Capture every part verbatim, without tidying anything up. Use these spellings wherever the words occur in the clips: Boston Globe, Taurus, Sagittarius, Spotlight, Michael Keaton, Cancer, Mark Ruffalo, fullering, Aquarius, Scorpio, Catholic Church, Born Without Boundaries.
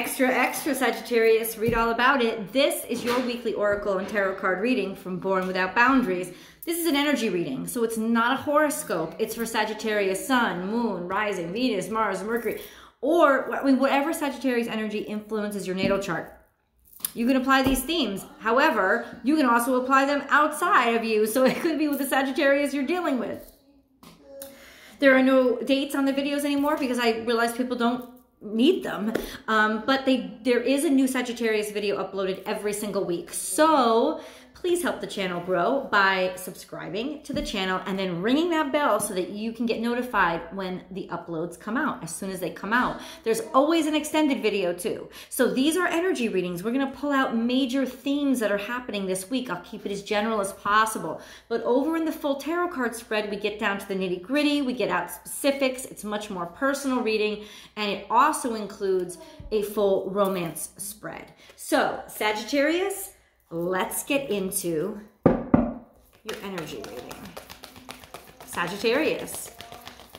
Extra, extra Sagittarius, read all about it. This is your weekly oracle and tarot card reading from Born Without Boundaries. This is an energy reading, so it's not a horoscope. It's for Sagittarius, sun, moon, rising, Venus, Mars, Mercury, or I mean, whatever Sagittarius energy influences your natal chart. You can apply these themes. However, you can also apply them outside of you, so it could be with the Sagittarius you're dealing with. There are no dates on the videos anymore because I realize people don't need them, um, but they there is a new Sagittarius video uploaded every single week. So please help the channel grow by subscribing to the channel and then ringing that bell so that you can get notified when the uploads come out, as soon as they come out. There's always an extended video too. So these are energy readings. We're gonna pull out major themes that are happening this week. I'll keep it as general as possible. But over in the full tarot card spread, we get down to the nitty gritty, we get out specifics, it's much more personal reading, and it also includes a full romance spread. So Sagittarius, let's get into your energy reading. Sagittarius,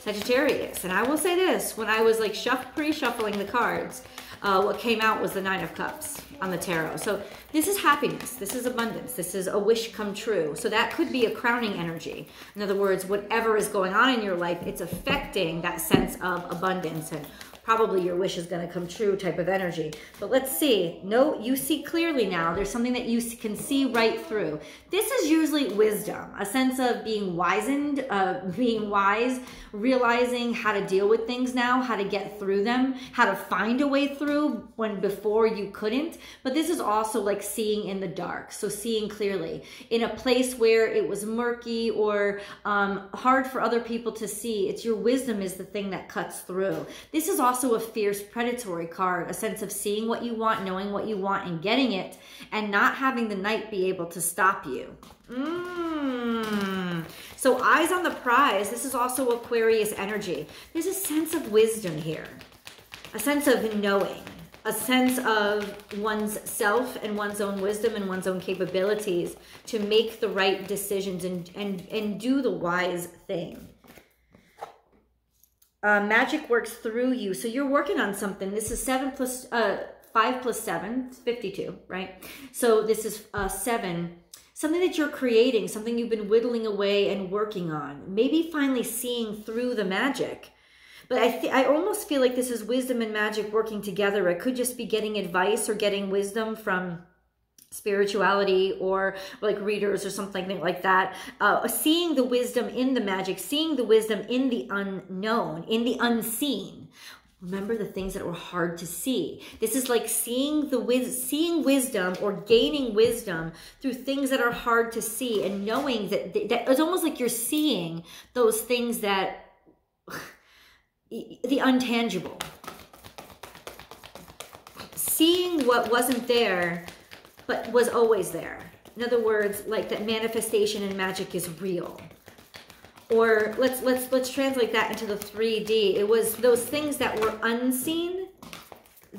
Sagittarius. And I will say this, when I was like shuff, pre-shuffling the cards, uh, what came out was the Nine of Cups on the tarot. So this is happiness, this is abundance, this is a wish come true. So that could be a crowning energy. In other words, whatever is going on in your life, it's affecting that sense of abundance and probably your wish is going to come true type of energy. But let's see. No, you see clearly now. There's something that you can see right through. This is usually wisdom, a sense of being wizened, uh, being wise, realizing how to deal with things now, how to get through them, how to find a way through when before you couldn't. But this is also like seeing in the dark. So seeing clearly in a place where it was murky or um, hard for other people to see. It's your wisdom is the thing that cuts through. This is also also a fierce predatory card, a sense of seeing what you want, knowing what you want and getting it, and not having the night be able to stop you. Mm. So eyes on the prize. This is also Aquarius energy. There's a sense of wisdom here, a sense of knowing, a sense of one's self and one's own wisdom and one's own capabilities to make the right decisions and, and, and do the wise thing. Uh, magic works through you. So you're working on something. This is seven plus, uh, five plus seven, it's fifty-two, right? So this is uh, seven, something that you're creating, something you've been whittling away and working on, maybe finally seeing through the magic. But I, th I almost feel like this is wisdom and magic working together. It could just be getting advice or getting wisdom from spirituality or like readers or something like that, uh, seeing the wisdom in the magic, seeing the wisdom in the unknown, in the unseen. Remember the things that were hard to see. This is like seeing the wis seeing wisdom or gaining wisdom through things that are hard to see and knowing that, that it's almost like you're seeing those things that, the intangible. Seeing what wasn't there but was always there. In other words, like that manifestation and magic is real. Or let's let's let's translate that into the three D. It was those things that were unseen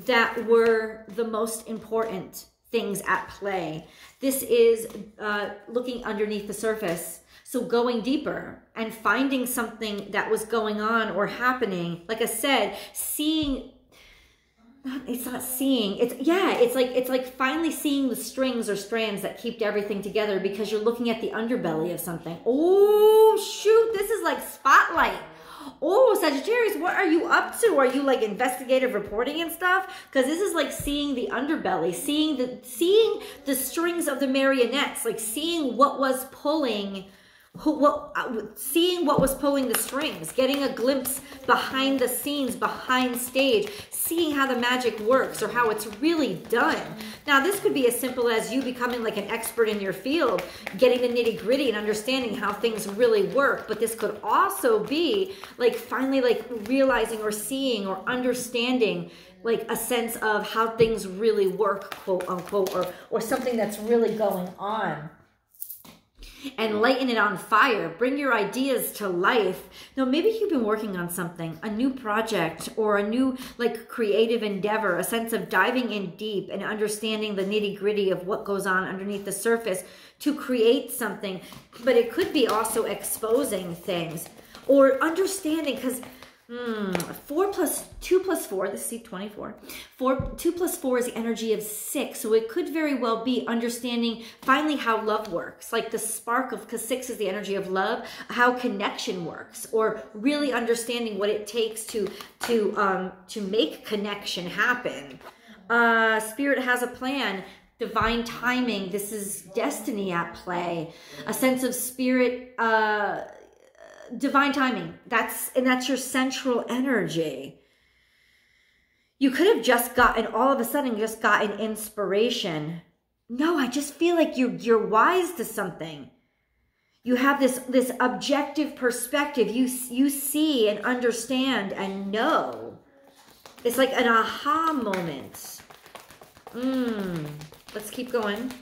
that were the most important things at play. This is uh, looking underneath the surface. So going deeper and finding something that was going on or happening. Like I said, seeing. It's not seeing. It's yeah. It's like it's like finally seeing the strings or strands that keep everything together because you're looking at the underbelly of something. Oh shoot! This is like Spotlight. Oh Sagittarius, what are you up to? Are you like investigative reporting and stuff? Because this is like seeing the underbelly, seeing the seeing the strings of the marionettes, like seeing what was pulling. Who, what, seeing what was pulling the strings, getting a glimpse behind the scenes, behind stage, seeing how the magic works or how it's really done. Now, this could be as simple as you becoming like an expert in your field, getting the nitty-gritty and understanding how things really work. But this could also be like finally like realizing or seeing or understanding like a sense of how things really work, quote unquote, or, or something that's really going on. And lighten it on fire. Bring your ideas to life. Now, maybe you've been working on something, a new project or a new like creative endeavor, a sense of diving in deep and understanding the nitty gritty of what goes on underneath the surface to create something. But it could be also exposing things or understanding because Hmm. Four plus two plus four. This is seat twenty-four. Four, two plus four is the energy of six. So it could very well be understanding finally how love works, like the spark of, because six is the energy of love, how connection works, or really understanding what it takes to to um to make connection happen. Uh, spirit has a plan. Divine timing. This is destiny at play. A sense of spirit. Uh. Divine timing. That's, and that's your central energy. You could have just gotten, all of a sudden, just gotten inspiration. No, I just feel like you're, you're wise to something. You have this, this objective perspective. You, you see and understand and know. It's like an aha moment. Mm, let's keep going.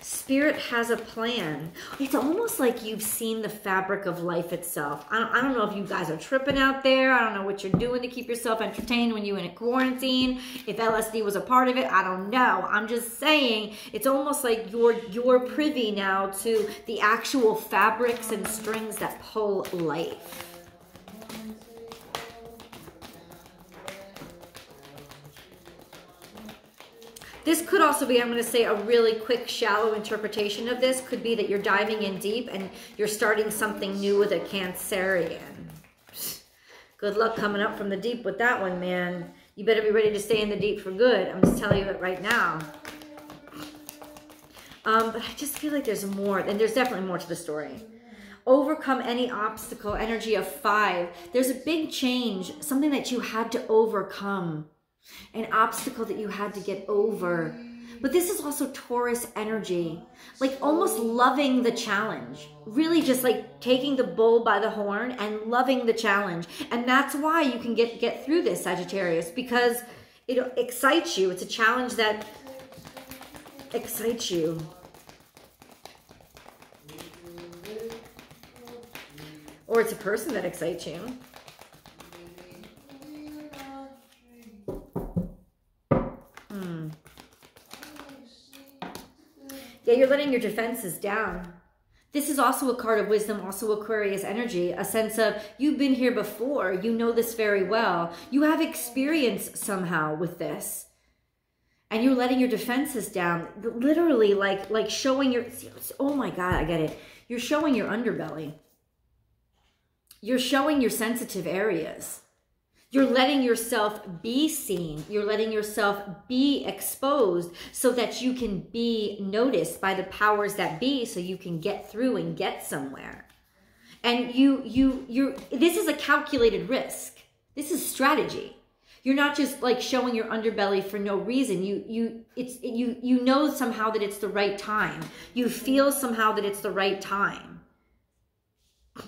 Spirit has a plan. It's almost like you've seen the fabric of life itself. I don't, I don't know if you guys are tripping out there. I don't know what you're doing to keep yourself entertained when you're in a quarantine. If L S D was a part of it, I don't know. I'm just saying it's almost like you're, you're privy now to the actual fabrics and strings that pull life. This could also be, I'm going to say, a really quick, shallow interpretation of this. Could be that you're diving in deep and you're starting something new with a Cancerian. Good luck coming up from the deep with that one, man. You better be ready to stay in the deep for good. I'm just telling you it right now. Um, but I just feel like there's more, and there's definitely more to the story. Overcome any obstacle, energy of five. There's a big change, something that you had to overcome. An obstacle that you had to get over. But this is also Taurus energy, like almost loving the challenge, really just like taking the bull by the horn and loving the challenge. And that's why you can get get through this, Sagittarius, because it excites you. It's a challenge that excites you. Or it's a person that excites you. Yeah, you're letting your defenses down. This is also a card of wisdom, also Aquarius energy, a sense of you've been here before. You know this very well. You have experience somehow with this. And you're letting your defenses down, literally like, like showing your, oh my God, I get it. You're showing your underbelly. You're showing your sensitive areas. You're letting yourself be seen. You're letting yourself be exposed so that you can be noticed by the powers that be, so you can get through and get somewhere. And you, you, you, this is a calculated risk. This is strategy. You're not just like showing your underbelly for no reason. You, you, it's, you, you know somehow that it's the right time. You feel somehow that it's the right time.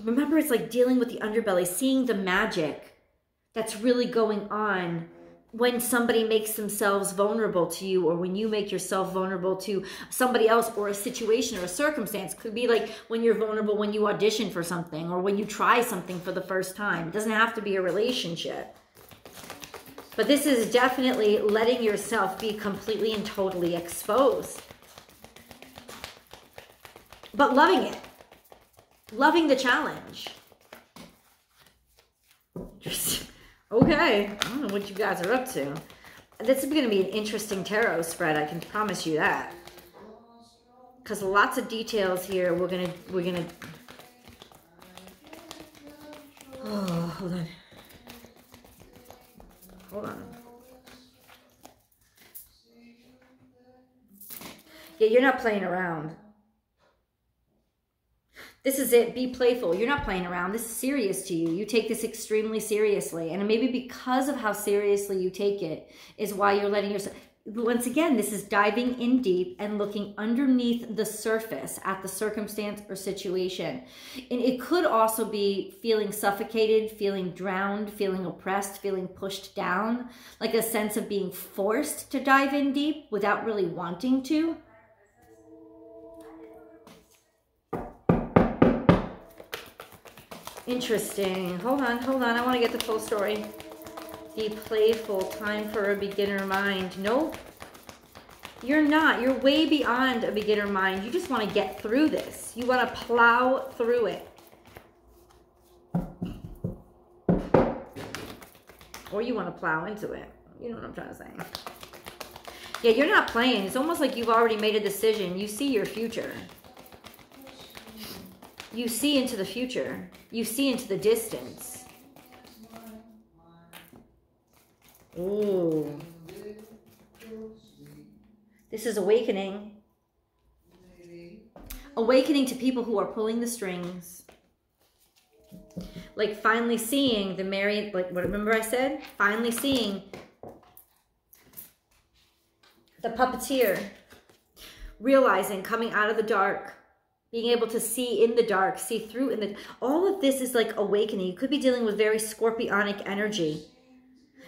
Remember, it's like dealing with the underbelly, seeing the magic that's really going on when somebody makes themselves vulnerable to you, or when you make yourself vulnerable to somebody else or a situation or a circumstance. Could be like when you're vulnerable when you audition for something, or when you try something for the first time. It doesn't have to be a relationship. But this is definitely letting yourself be completely and totally exposed. But loving it. Loving the challenge. Just okay, I don't know what you guys are up to. This is going to be an interesting tarot spread, I can promise you that. Because lots of details here, we're going to, we're going to... Oh, hold on. Hold on. Yeah, you're not playing around. This is it. Be playful. You're not playing around. This is serious to you. You take this extremely seriously. And maybe because of how seriously you take it is why you're letting yourself... Once again, this is diving in deep and looking underneath the surface at the circumstance or situation. And it could also be feeling suffocated, feeling drowned, feeling oppressed, feeling pushed down, like a sense of being forced to dive in deep without really wanting to. Interesting. Hold on, hold on. I want to get the full story. Be playful. Time for a beginner mind. Nope. You're not. You're way beyond a beginner mind. You just want to get through this. You want to plow through it. or you want to plow into it. You know what I'm trying to say. Yeah, you're not playing. It's almost like you've already made a decision. You see your future. You see into the future. You see into the distance. Ooh. This is awakening. Awakening to people who are pulling the strings. Like finally seeing the married, like what remember I said? Finally seeing the puppeteer. Realizing, coming out of the dark. Being able to see in the dark, see through in the... All of this is like awakening. You could be dealing with very scorpionic energy.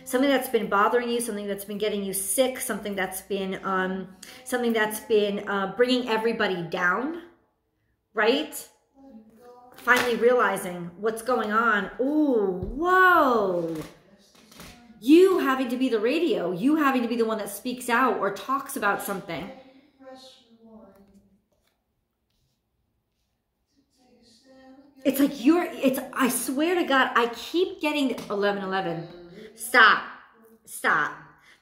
Something that's been bothering you, something that's been getting you sick, something that's been, um, something that's been uh, bringing everybody down, right? Finally realizing what's going on. Ooh, whoa. You having to be the radio. You having to be the one that speaks out or talks about something. It's like you're, it's, I swear to God, I keep getting eleven eleven. Stop. Stop.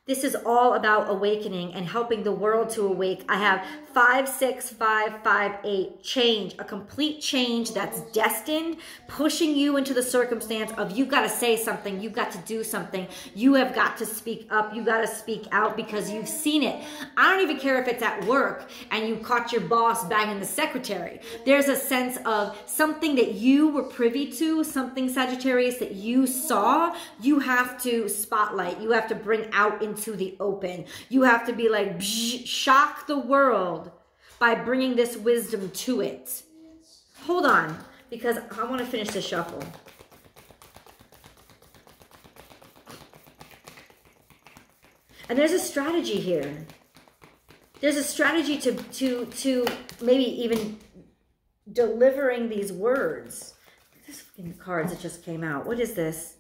This is all about awakening and helping the world to awake. I have five six five five eight. Change. A complete change that's destined, pushing you into the circumstance of you've got to say something. You've got to do something. You have got to speak up. You've got to speak out because you've seen it. I don't even care if it's at work and you caught your boss banging the secretary. There's a sense of something that you were privy to, something, Sagittarius, that you saw. You have to spotlight. You have to bring out into to the open. You have to be like, psh, shock the world by bringing this wisdom to it. Hold on, because I want to finish the shuffle. And there's a strategy here. There's a strategy to, to, to maybe even delivering these words. These fucking cards that just came out. What is this?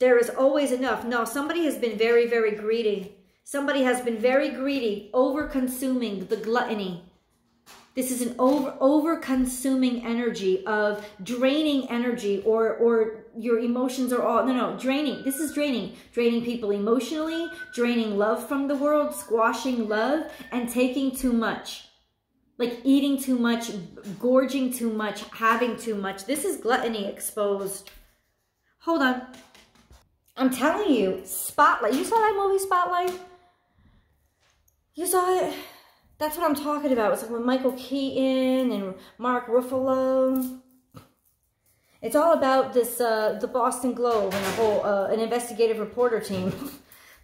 There is always enough. No, somebody has been very, very greedy. Somebody has been very greedy, over-consuming, the gluttony. This is an over, over-consuming energy of draining energy or, or your emotions are all, no, no, draining. This is draining. Draining people emotionally, draining love from the world, squashing love, and taking too much. Like eating too much, gorging too much, having too much. This is gluttony exposed. Hold on. I'm telling you, Spotlight. You saw that movie, Spotlight? You saw it? That's what I'm talking about. It's like with Michael Keaton and Mark Ruffalo. It's all about this, uh, the Boston Globe and the whole, uh, an investigative reporter team.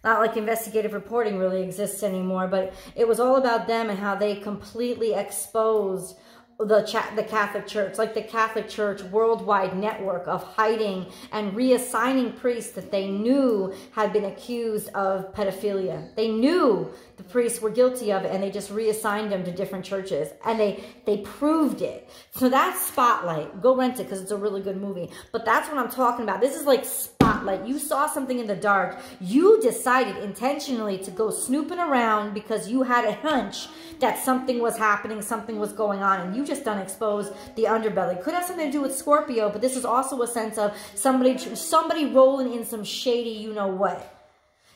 Not like investigative reporting really exists anymore, but it was all about them and how they completely exposed the cha the Catholic Church, like the Catholic Church worldwide network of hiding and reassigning priests that they knew had been accused of pedophilia. They knew the priests were guilty of it, and they just reassigned them to different churches, and they they proved it. So that's Spotlight. Go rent it because it's a really good movie. But that's what I'm talking about. This is like Spotlight. You saw something in the dark. You decided intentionally to go snooping around because you had a hunch that something was happening, something was going on, and you just done exposed the underbelly. Could have something to do with Scorpio, but this is also a sense of somebody somebody rolling in some shady, you know what.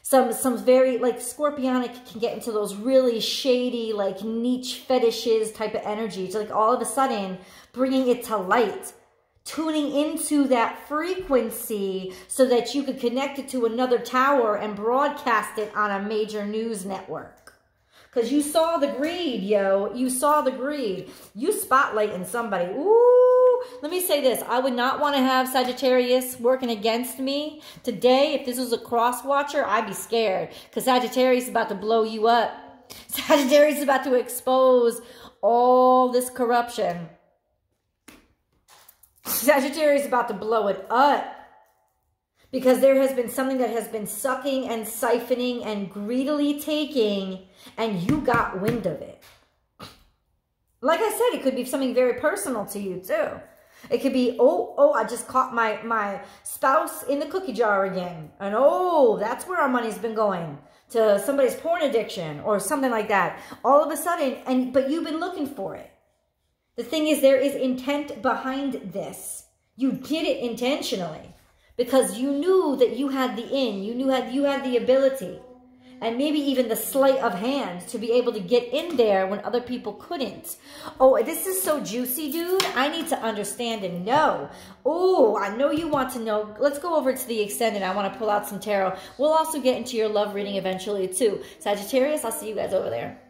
Some, some very, like, scorpionic can get into those really shady, like, niche fetishes type of energy. It's like all of a sudden bringing it to light. Tuning into that frequency so that you could connect it to another tower and broadcast it on a major news network. Because you saw the greed, yo. You saw the greed. You spotlighting somebody. Ooh. Let me say this. I would not want to have Sagittarius working against me today. If this was a cross watcher, I'd be scared. Because Sagittarius is about to blow you up. Sagittarius is about to expose all this corruption. Sagittarius is about to blow it up. Because there has been something that has been sucking and siphoning and greedily taking, and you got wind of it. Like I said, it could be something very personal to you too. It could be, oh, oh, I just caught my, my spouse in the cookie jar again. And oh, that's where our money's been going. To somebody's porn addiction or something like that. All of a sudden, and but you've been looking for it. The thing is, there is intent behind this. You did it intentionally. because you knew that you had the in, you knew that you had the ability and maybe even the sleight of hand to be able to get in there when other people couldn't. Oh, this is so juicy, dude. I need to understand and know. Oh, I know you want to know. Let's go over to the extended. I want to pull out some tarot. We'll also get into your love reading eventually too. Sagittarius, I'll see you guys over there.